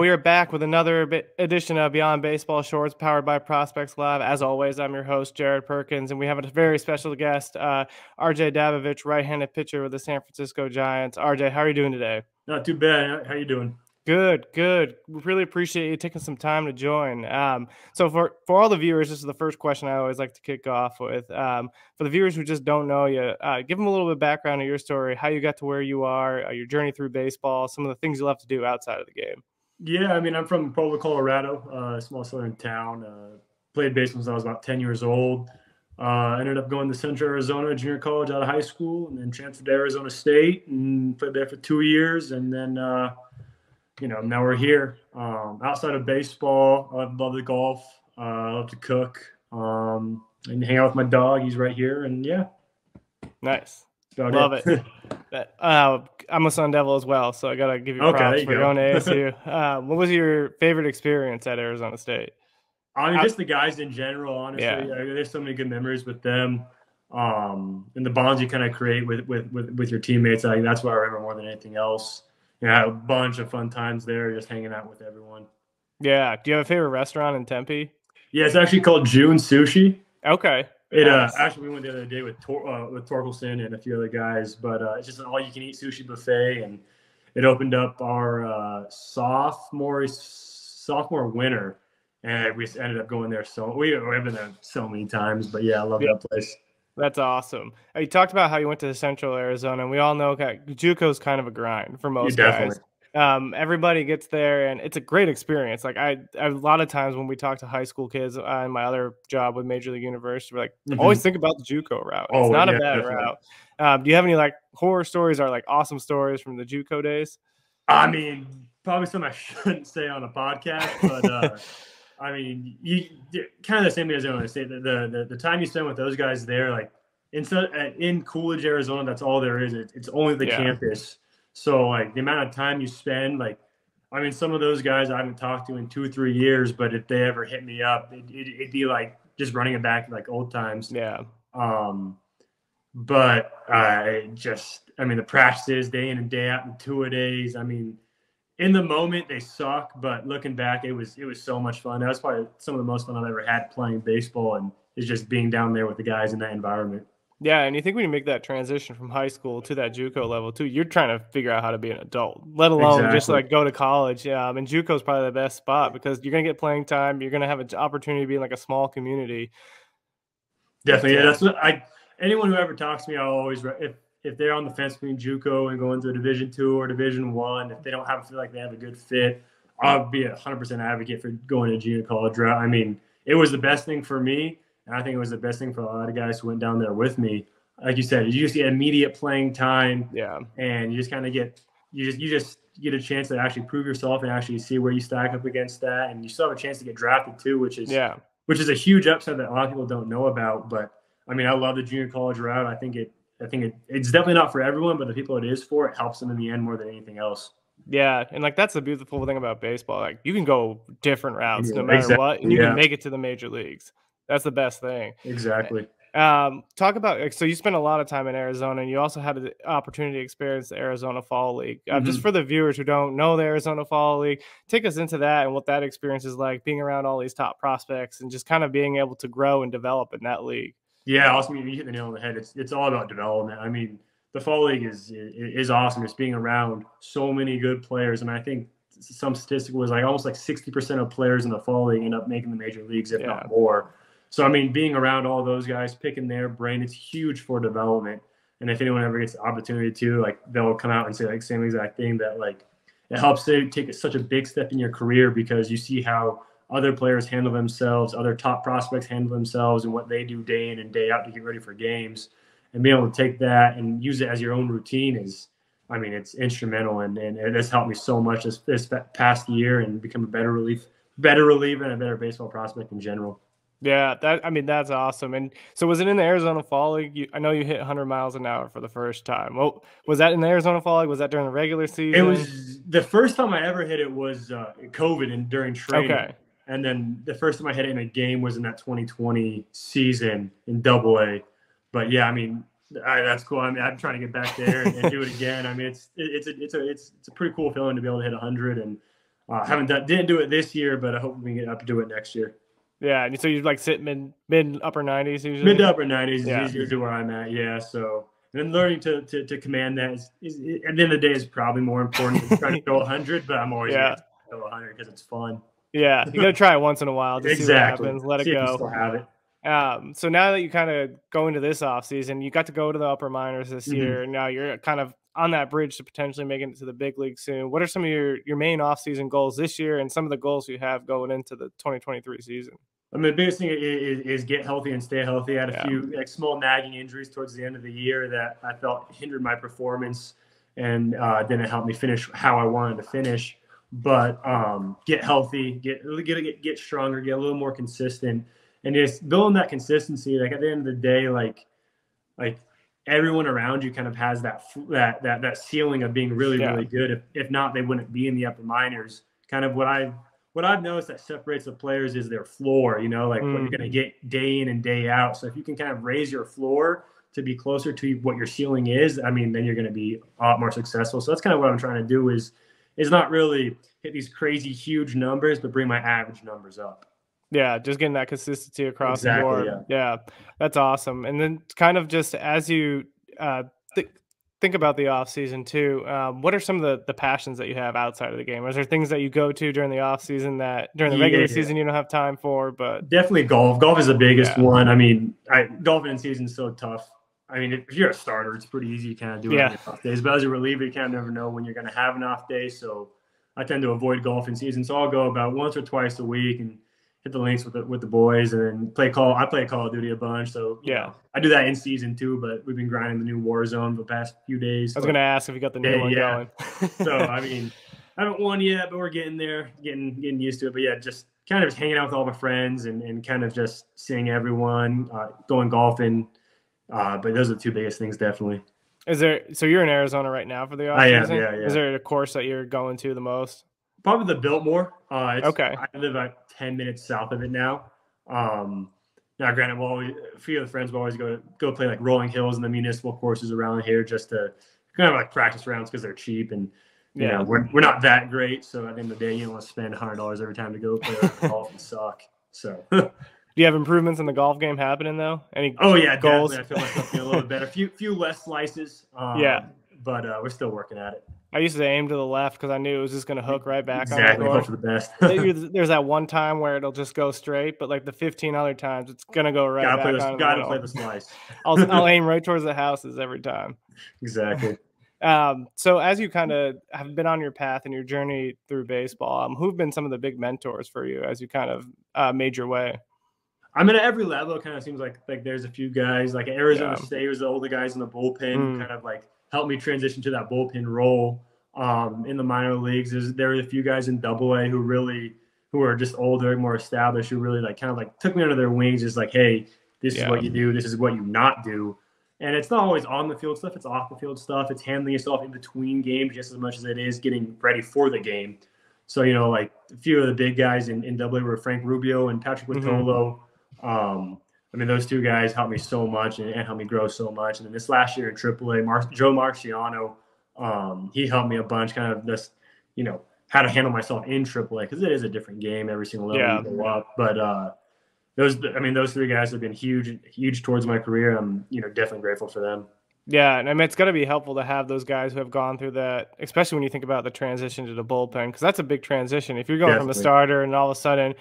we are back with another edition of Beyond Baseball Shorts, powered by Prospects Live. As always, I'm your host, Jared Perkins, and we have a very special guest, RJ Dabovich, right-handed pitcher with the San Francisco Giants. RJ, how are you doing today? Not too bad. How are you doing? Good, good. We really appreciate you taking some time to join. So for all the viewers, this is the first question I always like to kick off with. For the viewers who just don't know you, give them a little bit of background of your story, how you got to where you are, your journey through baseball, some of the things you love to do outside of the game. Yeah, I mean, I'm from Provo, Colorado, a small southern town. Played baseball since I was about 10 years old. Ended up going to Central Arizona Junior College out of high school, and then transferred to Arizona State and played there for 2 years, and then you know, now we're here. Outside of baseball, I love the golf. I love to cook and hang out with my dog. He's right here. And yeah. Nice. Love it. I'm a Sun Devil as well, so I got to give you props for going to ASU. What was your favorite experience at Arizona State? I mean, just the guys in general, honestly. Yeah. There's so many good memories with them. And the bonds you kind of create with your teammates. I think that's what I remember more than anything else. Yeah, I had a bunch of fun times there, just hanging out with everyone. Yeah. Do you have a favorite restaurant in Tempe? Yeah, it's actually called June Sushi. Okay. It nice. Actually, we went the other day with Torkelson and a few other guys, but it's just an all-you-can-eat sushi buffet, and it opened up our sophomore winter, and we just ended up going there. So we've been there so many times, but yeah, I love that place. That's awesome. You talked about how you went to Central Arizona, and we all know JUCO's kind of a grind for most guys. Everybody gets there, and it's a great experience. Like a lot of times when we talk to high school kids in my other job with Major League University, we're like, always think about the JUCO route. It's not a bad route. Do you have any like horror stories or like awesome stories from the JUCO days? I mean, probably something I shouldn't say on a podcast, but I mean, you kind of the same as I want to say. The time you spend with those guys there, like in Coolidge, Arizona, that's all there is. It's only the campus. So like the amount of time you spend, like, I mean, some of those guys I haven't talked to in 2 or 3 years, but if they ever hit me up, it'd be like just running it back like old times. Yeah. But I mean, the practices day in and day out and two-a-days, I mean, in the moment, they suck, but looking back, it was so much fun. That was probably some of the most fun I've ever had playing baseball, and is just being down there with the guys in that environment. Yeah, and you think when you make that transition from high school to that JUCO level, too, you're trying to figure out how to be an adult, let alone just like go to college. Yeah, and JUCO is probably the best spot because you're going to get playing time. You're going to have an opportunity to be in like a small community. Definitely. Yeah, that's what anyone who ever talks to me, I'll always – if they're on the fence between JUCO and going to a Division II or Division I, if they don't feel like they have a good fit, I'll be 100% advocate for going to junior college route. I mean, it was the best thing for me, and I think it was the best thing for a lot of guys who went down there with me. Like you said, you just get immediate playing time, and you just kind of get you just get a chance to actually prove yourself and actually see where you stack up against that, and you still have a chance to get drafted too, which is a huge upside that a lot of people don't know about. But I mean, I love the junior college route. I think it's definitely not for everyone, but the people it is for, it helps them in the end more than anything else. Yeah, and like that's the beautiful thing about baseball. Like you can go different routes no matter what, and you can make it to the major leagues. That's the best thing. Exactly. Talk about so you spent a lot of time in Arizona, and you also had the opportunity to experience the Arizona Fall League. Just for the viewers who don't know the Arizona Fall League, take us into that and what that experience is like, being around all these top prospects and just kind of being able to grow and develop in that league. Yeah, awesome. You hit the nail on the head. It's all about development. I mean, the Fall League is awesome. It's being around so many good players, and I think some statistic was like almost like 60% of players in the Fall League end up making the major leagues, if not more. So I mean, being around all those guys, picking their brain, it's huge for development. And if anyone ever gets the opportunity to, like, they'll come out and say like same exact thing, that like it helps they take such a big step in your career because you see how other players handle themselves, other top prospects handle themselves, and what they do day in and day out to get ready for games. And being able to take that and use it as your own routine is, I mean, it's instrumental. And it has helped me so much this past year and become a better reliever and a better baseball prospect in general. Yeah, that's awesome. And so was it in the Arizona Fall League? I know you hit 100 miles an hour for the first time. Well, was that in the Arizona Fall League? Was that during the regular season? It was the first time I ever hit it was COVID and during training. Okay. And then the first time I hit it in a game was in that 2020 season in Double-A. But yeah, I mean, that's cool. I mean, I'm trying to get back there and do it again. I mean, it's a pretty cool feeling to be able to hit 100. And Didn't do it this year, but I hope we can get up to do it next year. Yeah, and so you like sit mid upper 90s usually. Mid to upper 90s is usually where I'm at. Yeah, so and learning to command that is at the end of the day is probably more important than trying to go 100. But I'm always going to go 100 because it's fun. Yeah, you got to try it once in a while to see what happens. Let it go. You still have it. So now that you kind of go into this offseason, you got to go to the upper minors this year. And now you're kind of on that bridge to potentially making it to the big league soon. What are some of your main offseason goals this year and some of the goals you have going into the 2023 season? I mean, the biggest thing is get healthy and stay healthy. I had a few small nagging injuries towards the end of the year that I felt hindered my performance and didn't help me finish how I wanted to finish. But get healthy, get stronger, get a little more consistent. And just building that consistency, like at the end of the day, like everyone around you kind of has that ceiling of being really, really good. If not, they wouldn't be in the upper minors. Kind of what I've noticed that separates the players is their floor, you know, like what you're going to get day in and day out. So if you can kind of raise your floor to be closer to what your ceiling is, I mean, then you're going to be a lot more successful. So that's kind of what I'm trying to do is not really hit these crazy huge numbers, but bring my average numbers up. Yeah, just getting that consistency across the board. Yeah, that's awesome. And then kind of just as you think about the offseason too, what are some of the passions that you have outside of the game? Are there things that you go to during the offseason that during the regular season you don't have time for? But definitely golf. Golf is the biggest one. I mean, golfing in season is so tough. I mean, if you're a starter, it's pretty easy to kind of do it on your off days. But as a reliever, you kind of never know when you're going to have an off day. So I tend to avoid golf in season. So I'll go about once or twice a week and hit the links with the boys and then I play Call of Duty a bunch. So yeah, I do that in season too, but we've been grinding the new Warzone for the past few days. I was going to ask if you got the new one going. So, I mean, I haven't won yet, but we're getting there, getting used to it. But yeah, just kind of hanging out with all my friends and kind of just seeing everyone, going golfing. But those are the two biggest things, definitely. So you're in Arizona right now for the offseason? I am, yeah. Is there a course that you're going to the most? Probably the Biltmore. I live about 10 minutes south of it now. Now, granted, a few of the friends will always go play like Rolling Hills and the municipal courses around here just to kind of like practice rounds because they're cheap and you know we're not that great. So at the end of the day, you don't want to spend $100 every time to go play golf and suck. So. Do you have improvements in the golf game happening though? Goals? Definitely. I feel myself getting a little better. Few less slices. But we're still working at it. I used to aim to the left because I knew it was just going to hook right back. Exactly, hope for the best. There's that one time where it'll just go straight, but like the 15 other times, it's going to go right back. Gotta play the slice. I'll aim right towards the houses every time. Exactly. So as you kind of have been on your path and your journey through baseball, who've been some of the big mentors for you as you kind of made your way? I mean, at every level, it kind of seems like there's a few guys. Like at Arizona State was the older guys in the bullpen, kind of like helped me transition to that bullpen role in the minor leagues. There were a few guys in Double-A who are just older, more established, who really like kind of like took me under their wings. Is like, hey, this is what you do. This is what you not do. And it's not always on the field stuff. It's off the field stuff. It's handling yourself in between games just as much as it is getting ready for the game. So, you know, like a few of the big guys in Double-A were Frank Rubio and Patrick Vitolo. I mean, those two guys helped me so much and helped me grow so much. And then this last year in AAA, Joe Marciano, he helped me a bunch, kind of just, you know, how to handle myself in AAA because it is a different game every single level you go up. But those three guys have been huge towards my career. I'm, you know, definitely grateful for them. Yeah, and I mean, it's got to be helpful to have those guys who have gone through that, especially when you think about the transition to the bullpen, because that's a big transition. If you're going from a starter and all of a sudden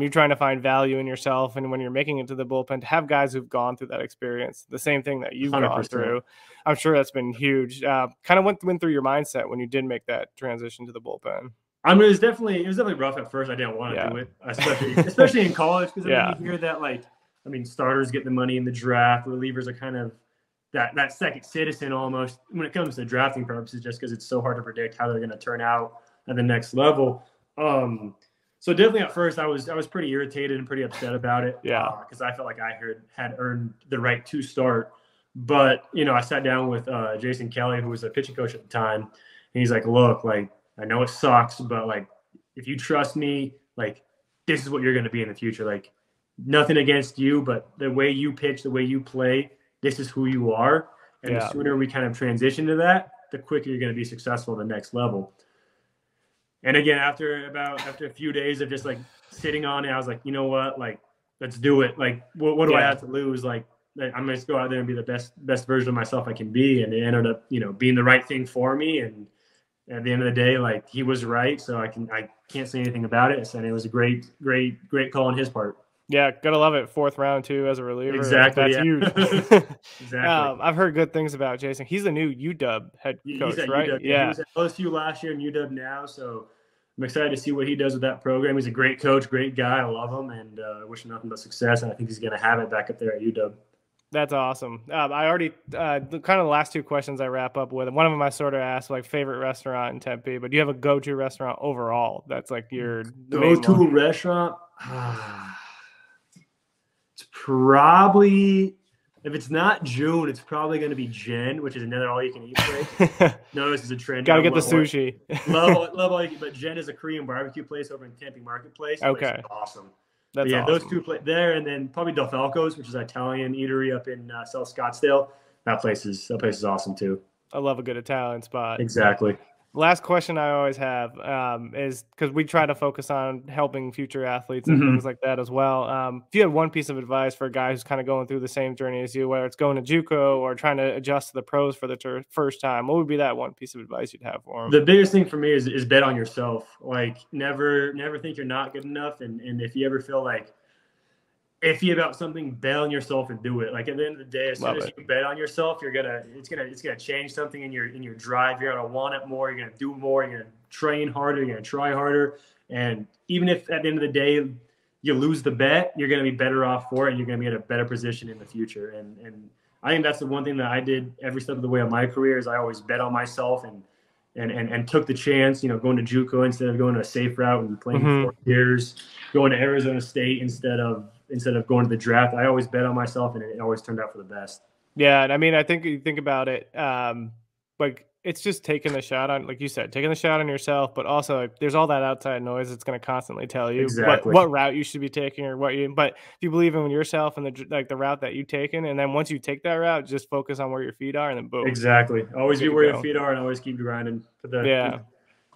you're trying to find value in yourself, and when you're making it to the bullpen, to have guys who've gone through that experience, the same thing that you've 100%. Gone through, I'm sure that's been huge. Kind of went through your mindset when you did make that transition to the bullpen. I mean, it was definitely rough at first. I didn't want to do it, especially in college, because you hear that, like, I mean, starters get the money in the draft, relievers are kind of that second citizen almost when it comes to drafting purposes, just because it's so hard to predict how they're going to turn out at the next level. So definitely at first I was pretty irritated and pretty upset about it. Because I felt like I had earned the right to start. But, you know, I sat down with Jason Kelly, who was a pitching coach at the time. And he's like, look, like, I know it sucks, but like, if you trust me, like, this is what you're going to be in the future. Like, nothing against you, but the way you pitch, the way you play, this is who you are. And the sooner we kind of transition to that, the quicker you're going to be successful at the next level. And again, after a few days of just like sitting on it, I was like, you know what, like, let's do it. Like, what do I have to lose? Like, I'm going to go out there and be the best version of myself I can be. And it ended up, you know, being the right thing for me. And at the end of the day, like, he was right. So I can't say anything about it. And it was a great call on his part. Yeah. Got to love it. Fourth round too, as a reliever. Exactly. That's huge. Exactly. I've heard good things about Jason. He's the new UW head coach, right? UW. Yeah. He was at LSU last year and UW now. So I'm excited to see what he does with that program. He's a great coach, great guy. I love him. And I wish him nothing but success. And I think he's going to have it back up there at UW. That's awesome. I already kind of the last two questions I wrap up with. One of them I sort of asked, like, favorite restaurant in Tempe, but do you have a go-to restaurant overall? That's like your go-to restaurant. It's probably, if it's not June, it's probably going to be Jen, which is another all-you-can-eat place. No, this is a trend. Gotta get the sushi. love all you can, but Jen is a Korean barbecue place over in Tempe Marketplace. Okay, it's awesome. That's awesome. Those two places there, and then probably Del Falco's, which is an Italian eatery up in South Scottsdale. That place is awesome too. I love a good Italian spot. Exactly. Last question I always have is, because we try to focus on helping future athletes and things like that as well. If you had one piece of advice for a guy who's kind of going through the same journey as you, whether it's going to JUCO or trying to adjust to the pros for the first time, what would be that one piece of advice you'd have for him? The biggest thing for me is bet on yourself. Like, never think you're not good enough. And if you ever feel like iffy about something, bet on yourself and do it. Like, at the end of the day, as soon as you bet on yourself, it's gonna change something in your drive. You're gonna want it more. You're gonna do more. You're gonna train harder. You're gonna try harder. And even if at the end of the day you lose the bet, you're gonna be better off for it. And you're gonna be in a better position in the future. And I think that's the one thing that I did every step of the way of my career is I always bet on myself and took the chance, you know, going to JUCO instead of going to a safe route and playing for 4 years, going to Arizona State instead of going to the draft. I always bet on myself, and it always turned out for the best. Yeah, and I mean, I think you think about it, like, it's just taking the shot on, like you said, taking the shot on yourself, but also, like, there's all that outside noise that's going to constantly tell you what route you should be taking or what you, but if you believe in yourself and the route that you've taken, and then once you take that route, just focus on where your feet are, and then boom. Exactly. Always be where your feet are and always keep grinding.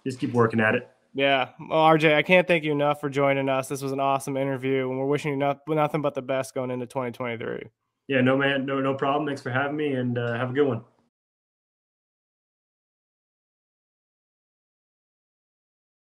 Just keep working at it. Yeah. Well, RJ, I can't thank you enough for joining us. This was an awesome interview, and we're wishing you nothing but the best going into 2023. Yeah, no problem. Thanks for having me, and have a good one.